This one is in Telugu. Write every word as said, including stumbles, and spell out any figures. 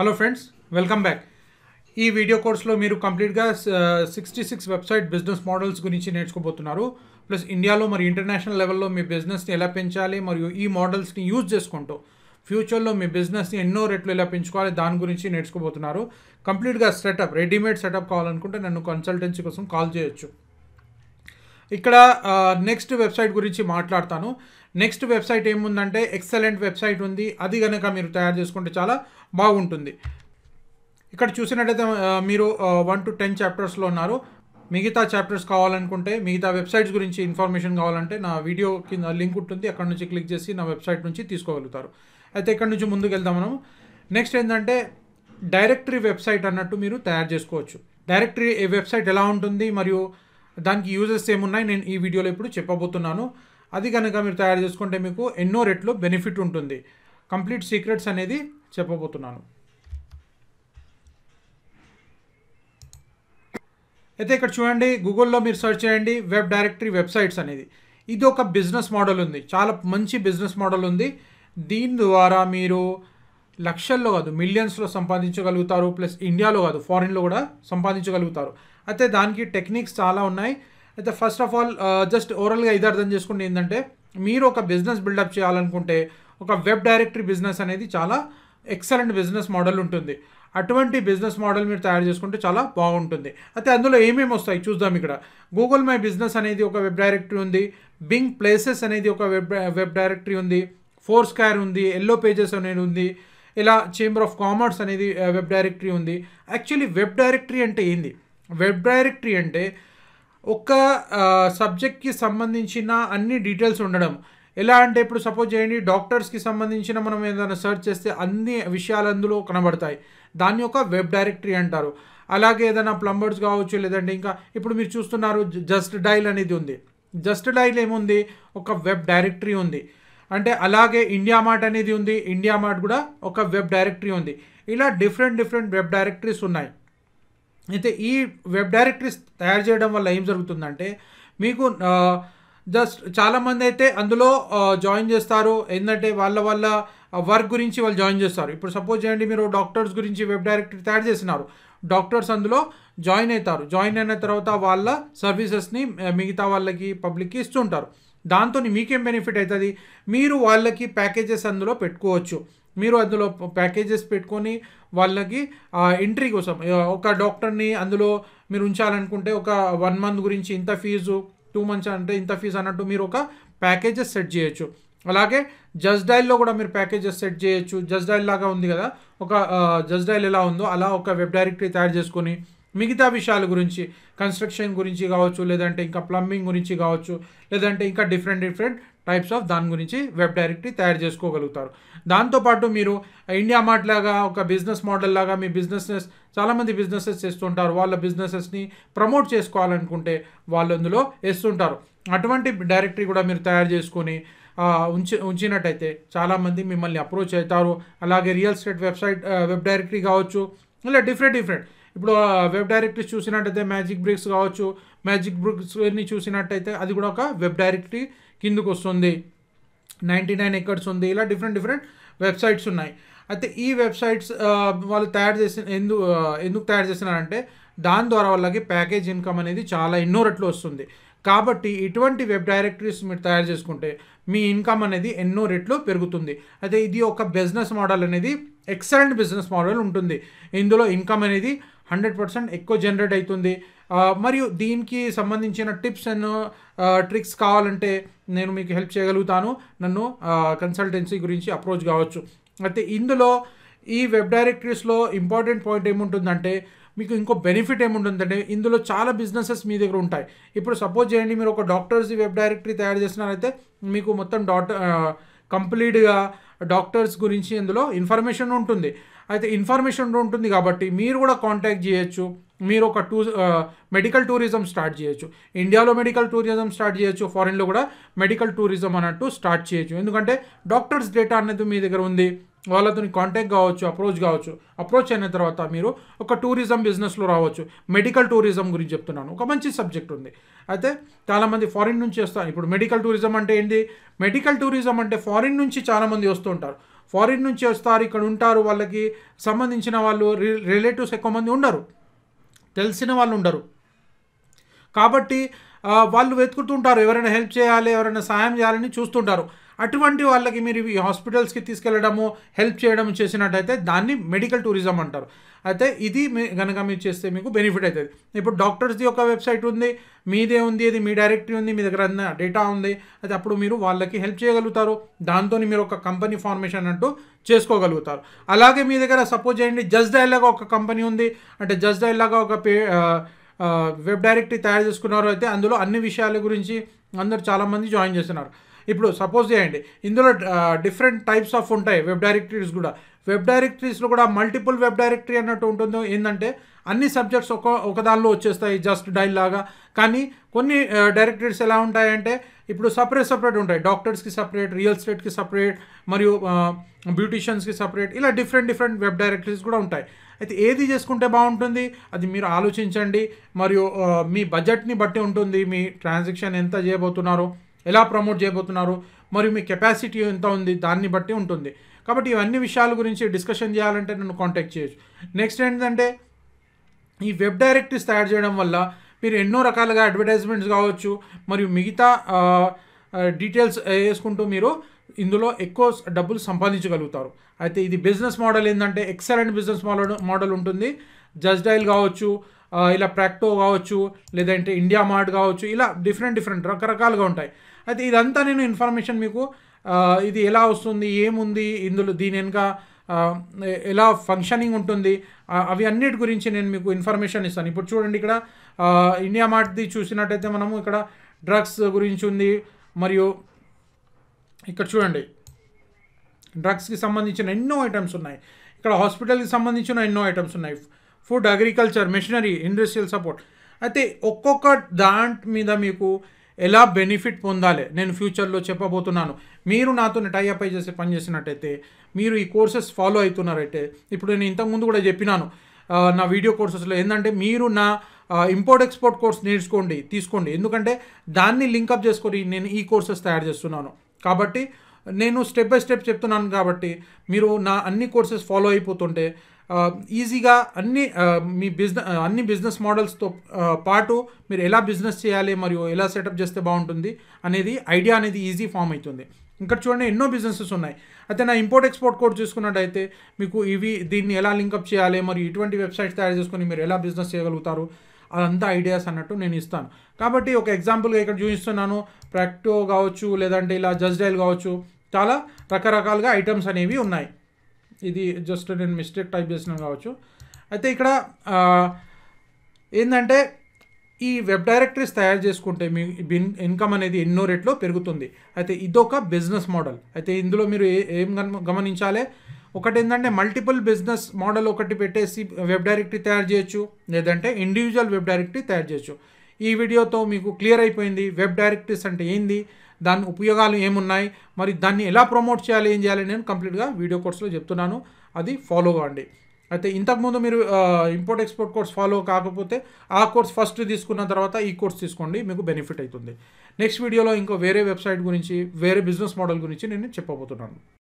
हेलो फ्रेंड्स वेलकम बैक ई वीडियो कोर्स लो मीरू कंप्लीट गा sixty six website business models गुरिंची नेर्चुकोबोतुन्नारू प्लस इंडिया लो मरी इंटरनेशनल लेवल लो मी बिजनेस नि एला पेंचाली मरियु ई मॉडल्स नि यूज चेसुकुंटू फ्यूचर लो मी बिजनेस नि एन्नो रेट्लु एला पेंचुकोवाली दानि गुरिंची नेर्चुकोबोतुन्नारू कंप्लीट गा सेटअप रेडीमेड सेटअप कावालनुकुंटे नन्नु कंसल्टेंसी कोसम कॉल चेयोच्चु। ఇక్కడ నెక్స్ట్ వెబ్సైట్ గురించి మాట్లాడతాను। నెక్స్ట్ వెబ్సైట్ ఏముందంటే ఎక్సలెంట్ వెబ్సైట్ ఉంది, అది గనక మీరు తయారు చేసుకుంటే చాలా బాగుంటుంది। ఇక్కడ చూసినట్లయితే మీరు వన్ టు టెన్ చాప్టర్స్ లో ఉన్నారు। మిగతా చాప్టర్స్ కావాలనుకుంటే మిగతా వెబ్సైట్స్ గురించి ఇన్ఫర్మేషన్ కావాలంటే నా వీడియో కింద లింక్ ఉంటుంది, అక్కడ నుంచి క్లిక్ చేసి నా వెబ్సైట్ నుంచి తీసుకోగలుగుతారు। అయితే ఇక్కడ నుంచి ముందుకు వెళ్దాం మనం। నెక్స్ట్ ఏందంటే డైరెక్టరీ వెబ్సైట్ అన్నట్టు మీరు తయారు చేసుకోవచ్చు। డైరెక్టరీ వెబ్సైట్ ఎలా ఉంటుంది మరియు దానికి యూజెస్ ఏమున్నాయి నేను ఈ వీడియోలో ఇప్పుడు చెప్పబోతున్నాను। అది గనక మీరు తయారు చేసుకుంటే మీకు ఎన్నో రెట్లు బెనిఫిట్ ఉంటుంది। కంప్లీట్ సీక్రెట్స్ అనేది చెప్పబోతున్నాను। అయితే ఇక్కడ చూడండి, గూగుల్లో మీరు సెర్చ్ చేయండి వెబ్ డైరెక్టరీ వెబ్సైట్స్ అనేది। ఇది ఒక బిజినెస్ మోడల్ ఉంది, చాలా మంచి బిజినెస్ మోడల్ ఉంది। దీని ద్వారా మీరు లక్షల్లో కాదు మిలియన్స్లో సంపాదించగలుగుతారు, ప్లస్ ఇండియాలో కాదు ఫారిన్లో కూడా సంపాదించగలుగుతారు। అయితే దానికి టెక్నిక్స్ చాలా ఉన్నాయి। అయితే ఫస్ట్ ఆఫ్ ఆల్ జస్ట్ ఓవరాల్గా ఇది అర్థం చేసుకుంటే ఏంటంటే మీరు ఒక బిజినెస్ బిల్డప్ చేయాలనుకుంటే ఒక వెబ్ డైరెక్టరీ బిజినెస్ అనేది చాలా ఎక్సలెంట్ బిజినెస్ మోడల్ ఉంటుంది। అటువంటి బిజినెస్ మోడల్ మీరు తయారు చేసుకుంటే చాలా బాగుంటుంది। అయితే అందులో ఏమేమి వస్తాయి చూద్దాం। ఇక్కడ గూగుల్ మై బిజినెస్ అనేది ఒక వెబ్ డైరెక్టరీ ఉంది, బింగ్ ప్లేసెస్ అనేది ఒక వెబ్ వెబ్ డైరెక్టరీ ఉంది, ఫోర్ స్క్వేర్ ఉంది, ఎల్లో పేజెస్ అనేది ఉంది, ఇలా చేంబర్ ఆఫ్ కామర్స్ అనేది వెబ్ డైరెక్టరీ ఉంది। యాక్చువల్లీ వెబ్ డైరెక్టరీ అంటే ఏంది? వెబ్ డైరెక్టరీ అంటే ఒక సబ్జెక్ట్కి సంబంధించిన అన్ని డీటెయిల్స్ ఉండడం। ఎలా అంటే ఇప్పుడు సపోజ్ చేయండి డాక్టర్స్కి సంబంధించిన మనం ఏదైనా సెర్చ్ చేస్తే అన్ని విషయాలు అందులో కనబడతాయి, దాన్ని ఒక వెబ్ డైరెక్టరీ అంటారు। అలాగే ఏదైనా ప్లంబర్స్ కావచ్చు, లేదంటే ఇంకా ఇప్పుడు మీరు చూస్తున్నారు జస్ట్ డైల్ అనేది ఉంది। జస్ట్ డైల్ ఏముంది, ఒక వెబ్ డైరెక్టరీ ఉంది। అంటే అలాగే ఇండియా మార్ట్ అనేది ఉంది, ఇండియా మార్ట్ కూడా ఒక వెబ్ డైరెక్టరీ ఉంది। ఇలా డిఫరెంట్ డిఫరెంట్ వెబ్ డైరెక్టరీస్ ఉన్నాయి। అయితే ఈ వెబ్ డైరెక్టరీస్ తయారు చేయడం వల్ల ఏం జరుగుతుందంటే మీకు జస్ట్ చాలామంది అయితే అందులో జాయిన్ చేస్తారు, ఏంటంటే వాళ్ళ వాళ్ళ వర్క్ గురించి వాళ్ళు జాయిన్ చేస్తారు। ఇప్పుడు సపోజ్ చేయండి మీరు డాక్టర్స్ గురించి వెబ్ డైరెక్టరీ తయారు చేస్తున్నారు, డాక్టర్స్ అందులో జాయిన్ అవుతారు, జాయిన్ అయిన తర్వాత వాళ్ళ సర్వీసెస్ని మిగతా వాళ్ళకి పబ్లిక్కి ఇస్తుంటారు। దాంతో మీకేం బెనిఫిట్ అవుతుంది, మీరు వాళ్ళకి ప్యాకేజెస్ అందులో పెట్టుకోవచ్చు। మీరు అందులో ప్యాకేజెస్ పెట్టుకొని వాళ్ళకి ఎంట్రీ కోసం ఒక డాక్టర్ని అందులో మీరు ఉంచాలనుకుంటే ఒక వన్ మంత్ గురించి ఇంత ఫీజు, టూ మంత్స్ అంటే ఇంత ఫీజు అన్నట్టు మీరు ఒక ప్యాకేజెస్ సెట్ చేయొచ్చు। అలాగే జస్ట్ డైల్లో కూడా మీరు ప్యాకేజెస్ సెట్ చేయొచ్చు। జస్ట్ డైల్ లాగా ఉంది కదా, ఒక జస్ట్ డైల్ ఎలా ఉందో అలా ఒక వెబ్ డైరెక్టరీ తయారు చేసుకొని మిగతా విషయాల గురించి కన్స్ట్రక్షన్ గురించి కావచ్చు, లేదంటే ఇంకా ప్లంబింగ్ గురించి కావచ్చు, లేదంటే ఇంకా డిఫరెంట్ డిఫరెంట్ టైప్స్ ఆఫ్ దాని గురించి వెబ్ డైరెక్టరీ తయారు చేసుకోగలుగుతారు। దాంతోపాటు మీరు ఇండియా మార్ట్ లాగా ఒక బిజినెస్ మోడల్ లాగా మీ బిజినెసెస్, చాలామంది బిజినెసెస్ చేస్తుంటారు, వాళ్ళ బిజినెసెస్ని ప్రమోట్ చేసుకోవాలనుకుంటే వాళ్ళు అందులో వేస్తుంటారు। అటువంటి డైరెక్టరీ కూడా మీరు తయారు చేసుకొని ఉంచి ఉంచినట్టయితే చాలామంది మిమ్మల్ని అప్రోచ్ అవుతారు। అలాగే real estate website web directory కావచ్చు, ఇలా డిఫరెంట్ డిఫరెంట్ ఇప్పుడు వెబ్ డైరెక్టరీస్ చూసినట్టయితే మ్యాజిక్ బ్రిక్స్ కావచ్చు, మ్యాజిక్ బ్రిక్స్ని చూసినట్టయితే అది కూడా ఒక వెబ్ డైరెక్టరీ కిందకు వస్తుంది। నైంటీ నైన్ ఎకర్స్ ఉంది, ఇలా డిఫరెంట్ డిఫరెంట్ వెబ్సైట్స్ ఉన్నాయి। అయితే ఈ వెబ్సైట్స్ వాళ్ళు తయారు చేసిన ఎందు ఎందుకు తయారు చేసినారంటే దాని ద్వారా వాళ్ళకి ప్యాకేజ్ ఇన్కమ్ అనేది చాలా ఎన్నో రెట్లు వస్తుంది। కాబట్టి ఇటువంటి వెబ్ డైరెక్టరీస్ మీరు తయారు చేసుకుంటే మీ ఇన్కమ్ అనేది ఎన్నో రెట్లు పెరుగుతుంది। అయితే ఇది ఒక బిజినెస్ మోడల్ అనేది ఎక్సలెంట్ బిజినెస్ మోడల్ ఉంటుంది। ఇందులో ఇన్కమ్ అనేది హండ్రెడ్ పర్సెంట్ ఎక్కువ జనరేట్ అవుతుంది। మరియు దీనికి సంబంధించిన టిప్స్ అండ్ ట్రిక్స్ కావాలంటే నేను మీకు హెల్ప్ చేయగలుగుతాను, నన్ను కన్సల్టెన్సీ గురించి అప్రోచ్ కావచ్చు। అయితే ఇందులో ఈ వెబ్ డైరెక్టరీస్లో ఇంపార్టెంట్ పాయింట్ ఏముంటుందంటే మీకు ఇంకో బెనిఫిట్ ఏముంటుందంటే ఇందులో చాలా బిజినెసెస్ మీ దగ్గర ఉంటాయి। ఇప్పుడు సపోజ్ చేయండి మీరు ఒక డాక్టర్స్ వెబ్ డైరెక్టరీ తయారు చేసినారైతే మీకు మొత్తం డాక్టర్ కంప్లీట్గా డాక్టర్స్ గురించి ఇందులో ఇన్ఫర్మేషన్ ఉంటుంది। అయితే ఇన్ఫర్మేషన్ ఉంటుంది కాబట్టి మీరు కూడా కాంటాక్ట్ చేయొచ్చు, మీరు ఒక టూ మెడికల్ టూరిజం స్టార్ట్ చేయొచ్చు। ఇండియాలో మెడికల్ టూరిజం స్టార్ట్ చేయొచ్చు, ఫారిన్లో కూడా మెడికల్ టూరిజం అన్నట్టు స్టార్ట్ చేయొచ్చు। ఎందుకంటే డాక్టర్స్ డేటా అనేది మీ దగ్గర ఉంది, వాళ్ళతో కాంటాక్ట్ కావచ్చు, అప్రోచ్ కావచ్చు। అప్రోచ్ అయిన తర్వాత మీరు ఒక టూరిజం బిజినెస్లో రావచ్చు। మెడికల్ టూరిజం గురించి చెప్తున్నాను, ఒక మంచి సబ్జెక్ట్ ఉంది। అయితే చాలామంది ఫారిన్ నుంచి వస్తారు। ఇప్పుడు మెడికల్ టూరిజం అంటే ఏంటి? మెడికల్ టూరిజం అంటే ఫారిన్ నుంచి చాలామంది వస్తూ ఉంటారు, ఫారిన్ నుంచి వస్తారు, ఇక్కడ ఉంటారు, వాళ్ళకి సంబంధించిన వాళ్ళు రిలేటివ్స్ ఎక్కువ మంది ఉండరు, తెలిసిన వాళ్ళు ఉండరు. కాబట్టి వాళ్ళు వెతుకుతుంటారు, ఎవరైనా హెల్ప్ చేయాలి, ఎవరైనా సహాయం చేయాలని చూస్తుంటారు. అటువంటి వాళ్ళకి మీరు ఈ హాస్పిటల్స్కి తీసుకెళ్ళడము, హెల్ప్ చేయడం చేసినట్టయితే దాన్ని మెడికల్ టూరిజం అంటారు. అయితే ఇది మీ కనుక మీరు చేస్తే మీకు బెనిఫిట్ అవుతుంది. ఇప్పుడు డాక్టర్స్ది ఒక వెబ్సైట్ ఉంది, మీదే ఉంది, అది మీ డైరెక్టరీ ఉంది, మీ దగ్గర అన్న డేటా ఉంది. అయితే అప్పుడు మీరు వాళ్ళకి హెల్ప్ చేయగలుగుతారు, దాంతో మీరు ఒక కంపెనీ ఫార్మేషన్ అంటూ చేసుకోగలుగుతారు. అలాగే మీ దగ్గర సపోజ్ చేయండి జస్ట్డైల్ లాగా ఒక కంపెనీ ఉంది, అంటే జస్ట్డైల్ లాగా ఒక పే వెబ్ డైరెక్టరీ తయారు చేసుకున్నారు. అయితే అందులో అన్ని విషయాల గురించి అందరు చాలామంది జాయిన్ చేస్తున్నారు. ఇప్పుడు సపోజ్ చేయండి ఇందులో డిఫరెంట్ టైప్స్ ఆఫ్ ఉంటాయి వెబ్ డైరెక్టరీస్ కూడా. వెబ్ డైరెక్టరీస్లో కూడా మల్టిపుల్ వెబ్ డైరెక్టరీ అన్నట్టు ఉంటుందో ఏంటంటే అన్ని సబ్జెక్ట్స్ ఒక ఒక దానిలో వచ్చేస్తాయి జస్ట్ డైల్ లాగా. కానీ కొన్ని డైరెక్టరీస్ ఎలా ఉంటాయంటే ఇప్పుడు సపరేట్ సపరేట్ ఉంటాయి. డాక్టర్స్కి సపరేట్, రియల్ ఎస్టేట్కి సపరేట్, మరియు బ్యూటీషియన్స్కి సపరేట్, ఇలా డిఫరెంట్ డిఫరెంట్ వెబ్ డైరెక్టరీస్ కూడా ఉంటాయి. అయితే ఏది చేసుకుంటే బాగుంటుంది అది మీరు ఆలోచించండి, మరియు మీ బడ్జెట్ని బట్టి ఉంటుంది. మీ ట్రాన్సాక్షన్ ఎంత చేయబోతున్నారు, ఎలా ప్రమోట్ చేయబోతున్నారు, మరియు మీ కెపాసిటీ ఎంత ఉంది దాన్ని బట్టి ఉంటుంది. కాబట్టి ఇవన్నీ విషయాల గురించి డిస్కషన్ చేయాలంటే నన్ను కాంటాక్ట్ చేయొచ్చు. నెక్స్ట్ ఏంటంటే ఈ వెబ్ డైరెక్టరీస్ తయారు చేయడం వల్ల మీరు ఎన్నో రకాలుగా అడ్వర్టైజ్మెంట్స్ కావచ్చు, మరియు మిగతా డీటెయిల్స్ వేసుకుంటూ మీరు ఇందులో ఎక్కువ డబ్బులు సంపాదించగలుగుతారు. అయితే ఇది బిజినెస్ మోడల్ ఏంటంటే ఎక్సలెంట్ బిజినెస్ మోడల్ మోడల్ ఉంటుంది. జస్ట్డైల్ కావచ్చు, ఇలా ప్రాక్టో కావచ్చు, లేదంటే ఇండియా మార్ట్ కావచ్చు, ఇలా డిఫరెంట్ డిఫరెంట్ రకరకాలుగా ఉంటాయి. అయితే ఇదంతా నేను ఇన్ఫర్మేషన్ మీకు ఇది ఎలా వస్తుంది, ఏముంది ఇందులో, దీని వెనుక ఎలా ఫంక్షనింగ్ ఉంటుంది, అవి అన్నిటి గురించి నేను మీకు ఇన్ఫర్మేషన్ ఇస్తాను. ఇప్పుడు చూడండి ఇక్కడ ఇండియా మార్ట్ది చూసినట్టయితే మనము ఇక్కడ డ్రగ్స్ గురించి ఉంది, మరియు ఇక్కడ చూడండి డ్రగ్స్కి సంబంధించిన ఎన్నో ఐటమ్స్ ఉన్నాయి, ఇక్కడ హాస్పిటల్కి సంబంధించిన ఎన్నో ఐటమ్స్ ఉన్నాయి, food, agriculture, machinery, industrial support. అయితే ఒక్కొక్క దాంట్ మీద మీకు ఎలా బెనిఫిట్ పొందాలి నేను ఫ్యూచర్లో చెప్పబోతున్నాను. మీరు నాతో టైఅప్ అయి చేసి పని చేసినట్టయితే, మీరు ఈ కోర్సెస్ ఫాలో అవుతున్నారైతే, ఇప్పుడు నేను ఇంతకుముందు కూడా చెప్పినాను నా వీడియో కోర్సెస్లో ఏంటంటే మీరు నా ఇంపోర్ట్ ఎక్స్పోర్ట్ కోర్స్ నేర్చుకోండి, తీసుకోండి. ఎందుకంటే దాన్ని లింకప్ చేసుకొని నేను ఈ కోర్సెస్ తయారు చేస్తున్నాను కాబట్టి, నేను స్టెప్ బై స్టెప్ చెప్తున్నాను కాబట్టి మీరు నా అన్ని కోర్సెస్ ఫాలో అయిపోతుంటే ఈజీగా అన్ని మీ బిజినెస్ అన్ని బిజినెస్ మోడల్స్తో పాటు మీరు ఎలా బిజినెస్ చేయాలి మరియు ఎలా సెటప్ చేస్తే బాగుంటుంది అనేది ఐడియా అనేది ఈజీ ఫామ్ అవుతుంది. ఇంకా చూడండి ఎన్నో బిజినెసెస్ ఉన్నాయి. అయితే నా ఇంపోర్ట్ ఎక్స్పోర్ట్ కోడ్ చూసుకున్నట్టయితే మీకు ఇవి దీన్ని ఎలా లింకప్ చేయాలి మరియు ఇటువంటి వెబ్సైట్స్ తయారు చేసుకొని మీరు ఎలా బిజినెస్ చేయగలుగుతారు అదంతా ఐడియాస్ అన్నట్టు నేను ఇస్తాను. కాబట్టి ఒక ఎగ్జాంపుల్గా ఇక్కడ చూపిస్తున్నాను ప్రాక్టో కావచ్చు, లేదంటే ఇలా జస్ట్డైల్ కావచ్చు, చాలా రకరకాలుగా ఐటమ్స్ అనేవి ఉన్నాయి. ఇది జస్ట్ నేను మిస్టేక్ టైప్ చేసినాను కావచ్చు. అయితే ఇక్కడ ఏంటంటే ఈ వెబ్ డైరెక్టరీస్ తయారు చేసుకుంటే మీ ఇన్కమ్ అనేది ఎన్నో రేట్లో పెరుగుతుంది. అయితే ఇదొక బిజినెస్ మోడల్. అయితే ఇందులో మీరు ఏం గమనించాలి, ఒకటి ఏంటంటే మల్టిపుల్ బిజినెస్ మోడల్ ఒకటి పెట్టేసి వెబ్ డైరెక్టరీ తయారు చేయొచ్చు, లేదంటే ఇండివిజువల్ వెబ్ డైరెక్టరీ తయారు చేయొచ్చు. ఈ వీడియోతో మీకు క్లియర్ అయిపోయింది వెబ్ డైరెక్టరీస్ అంటే ఏంది, దాని ఉపయోగాలు ఏమున్నాయి, మరి దాన్ని ఎలా ప్రమోట్ చేయాలి, ఏం చేయాలి నేను కంప్లీట్గా వీడియో కోర్సులో చెప్తున్నాను, అది ఫాలో అవ్వండి. అయితే ఇంతకుముందు మీరు ఇంపోర్ట్ ఎక్స్పోర్ట్ కోర్స్ ఫాలో కాకపోతే ఆ కోర్స్ ఫస్ట్ తీసుకున్న తర్వాత ఈ కోర్స్ తీసుకోండి, మీకు బెనిఫిట్ అవుతుంది. నెక్స్ట్ వీడియోలో ఇంకో వేరే వెబ్సైట్ గురించి, వేరే బిజినెస్ మోడల్ గురించి నేను చెప్పబోతున్నాను.